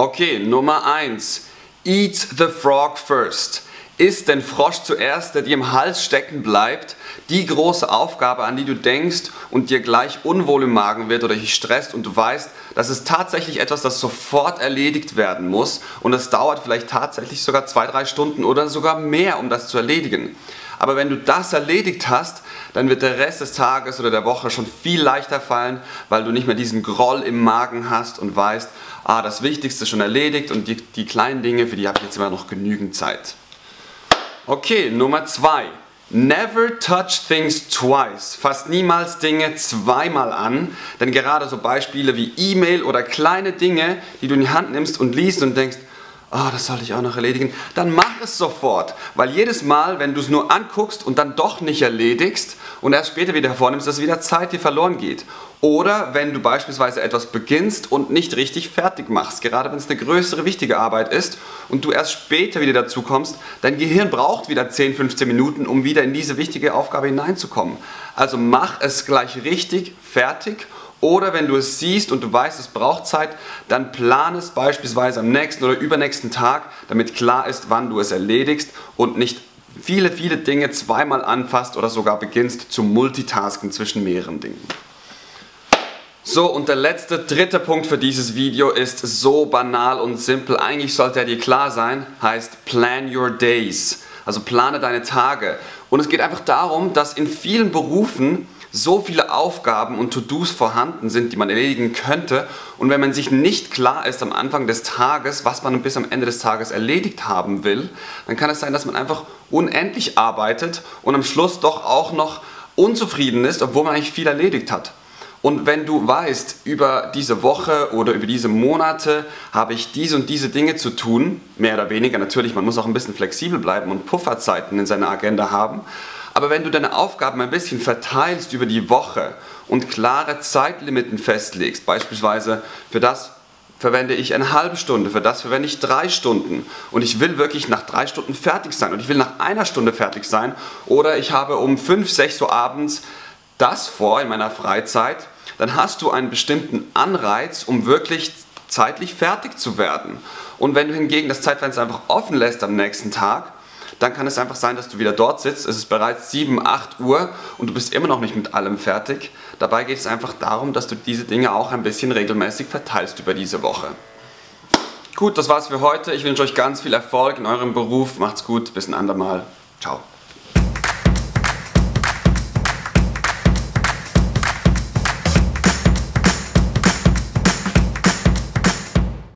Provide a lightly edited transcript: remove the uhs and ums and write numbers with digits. Okay, Nummer 1. Eat the frog first. Isst den Frosch zuerst, der dir im Hals stecken bleibt. Die große Aufgabe, an die du denkst und dir gleich unwohl im Magen wird oder dich stresst und du weißt, das ist tatsächlich etwas, das sofort erledigt werden muss und es dauert vielleicht tatsächlich sogar 2-3 Stunden oder sogar mehr, um das zu erledigen. Aber wenn du das erledigt hast, dann wird der Rest des Tages oder der Woche schon viel leichter fallen, weil du nicht mehr diesen Groll im Magen hast und weißt, ah, das Wichtigste ist schon erledigt und die kleinen Dinge, für die habe ich jetzt immer noch genügend Zeit. Okay, Nummer 2. Never touch things twice. Fass niemals Dinge zweimal an, denn gerade so Beispiele wie E-Mail oder kleine Dinge, die du in die Hand nimmst und liest und denkst, ah, das sollte ich auch noch erledigen, dann mach es sofort, weil jedes Mal, wenn du es nur anguckst und dann doch nicht erledigst und erst später wieder hervornimmst, dass wieder Zeit dir verloren geht. Oder wenn du beispielsweise etwas beginnst und nicht richtig fertig machst, gerade wenn es eine größere, wichtige Arbeit ist und du erst später wieder dazu kommst, dein Gehirn braucht wieder 10-15 Minuten, um wieder in diese wichtige Aufgabe hineinzukommen. Also mach es gleich richtig, fertig. Oder wenn du es siehst und du weißt, es braucht Zeit, dann plan es beispielsweise am nächsten oder übernächsten Tag, damit klar ist, wann du es erledigst und nicht viele, viele Dinge zweimal anfasst oder sogar beginnst zu multitasken zwischen mehreren Dingen. So, und der letzte, dritte Punkt für dieses Video ist so banal und simpel. Eigentlich sollte er dir klar sein, heißt plan your days. Also plane deine Tage. Und es geht einfach darum, dass in vielen Berufen so viele Aufgaben und To-Dos vorhanden sind, die man erledigen könnte. Und wenn man sich nicht klar ist am Anfang des Tages, was man bis am Ende des Tages erledigt haben will, dann kann es sein, dass man einfach unendlich arbeitet und am Schluss doch auch noch unzufrieden ist, obwohl man eigentlich viel erledigt hat. Und wenn du weißt, über diese Woche oder über diese Monate habe ich diese und diese Dinge zu tun, mehr oder weniger natürlich, man muss auch ein bisschen flexibel bleiben und Pufferzeiten in seiner Agenda haben, aber wenn du deine Aufgaben ein bisschen verteilst über die Woche und klare Zeitlimiten festlegst, beispielsweise für das verwende ich eine halbe Stunde, für das verwende ich 3 Stunden und ich will wirklich nach 3 Stunden fertig sein und ich will nach 1 Stunde fertig sein oder ich habe um 5, 6 Uhr abends das vor in meiner Freizeit, dann hast du einen bestimmten Anreiz, um wirklich zeitlich fertig zu werden. Und wenn du hingegen das Zeitfenster einfach offen lässt am nächsten Tag, dann kann es einfach sein, dass du wieder dort sitzt, es ist bereits 7, 8 Uhr und du bist immer noch nicht mit allem fertig. Dabei geht es einfach darum, dass du diese Dinge auch ein bisschen regelmäßig verteilst über diese Woche. Gut, das war's für heute. Ich wünsche euch ganz viel Erfolg in eurem Beruf. Macht's gut, bis ein andermal. Ciao.